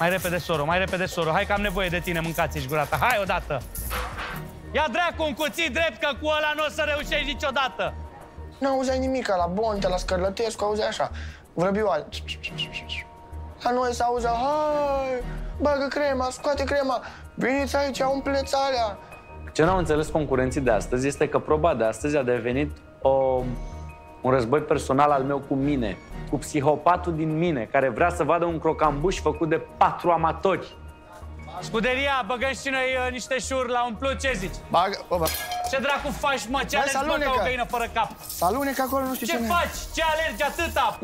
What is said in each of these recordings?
Mai repede, soro, mai repede, soro. Hai că am nevoie de tine, mâncați-și gura ta. Hai odată! Ia dracu un cuțit drept, că cu ăla nu o să reușești niciodată! N-auzeai nimica la Bontea, la Scarlatescu, auzeai așa, vrăbioare. La noi se auzea, hai, bagă crema, scoate crema, veniți aici, umpleți alea. Ce n-au înțeles concurenții de astăzi este că proba de astăzi a devenit un război personal al meu cu mine, cu psihopatul din mine, care vrea să vadă un crocambuș făcut de 4 amatori. Scuderia, băgăm și noi niște șuri la umplut, ce zici? Bagă, bă. Ce dracu faci, mă? Ce alergi, bă, ca o găină fără cap? Salunecă acolo, nu știu ce faci? Ce alergi atâta?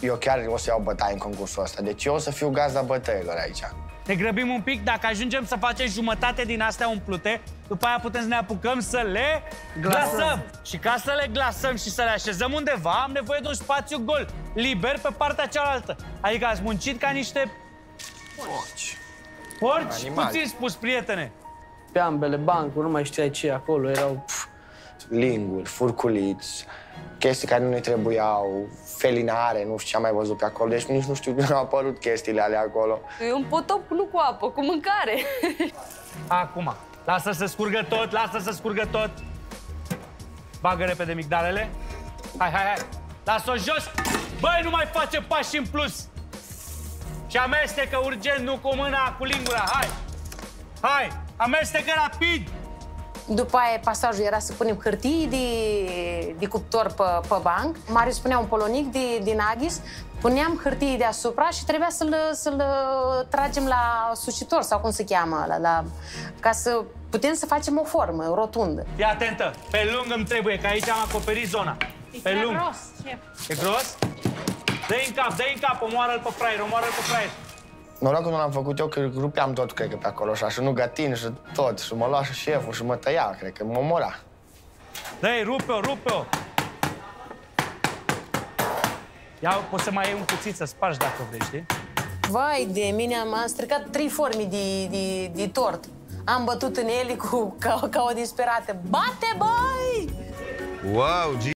Eu chiar o să iau bătaie în concursul ăsta, deci eu o să fiu gazda bătăilor aici. Ne grăbim un pic, dacă ajungem să facem jumătate din astea umplute, după aia putem să ne apucăm să le glasăm. Și ca să le glasăm și să le așezăm undeva, am nevoie de un spațiu gol, liber pe partea cealaltă. Adică ați muncit ca niște... porci. Porci? Puțin spus, prietene. Pe ambele bancuri, nu mai știai ce acolo, erau... linguri, furculiți, chestii care nu ne trebuiau, felinare, nu știu ce am mai văzut pe acolo, deci nici nu știu cum au apărut chestiile alea acolo. E un potop, nu cu apă, cu mâncare. Acum, lasă să scurgă tot, lasă să scurgă tot. Bagă repede migdalele. Hai, hai, hai. Las-o jos. Băi, nu mai face pași în plus. Și amestecă urgent, nu cu mâna, cu lingura, hai. Hai, amestecă rapid. După aia, pasajul era să punem hârtii de cuptor pe banc. Marius spunea un polonic din Agis, puneam hârtii deasupra și trebuia să-l tragem la sușitor, sau cum se cheamă, ca să putem să facem o formă o rotundă. Fii atentă, pe lung îmi trebuie, că aici am acoperit zona. Pe lung. E gros, șef. E gros? Dă-i în cap, dă-i în cap, omoară-l pe fraier, omoară-l pe fraier. Norocul nu l-am făcut eu, că rupeam tot, cred că, pe acolo, așa, și nu gătin, și tot, și mă lua și șeful, și mă tăia, cred că mă omora. Dă-i, rupe-o, rupe-o! Ia, poți să mai iei un cuțit să spargi, dacă vrei, știi? Vai de mine, am stricat 3 forme de tort. Am bătut în ele ca o disperată. Bate, băi! Wow,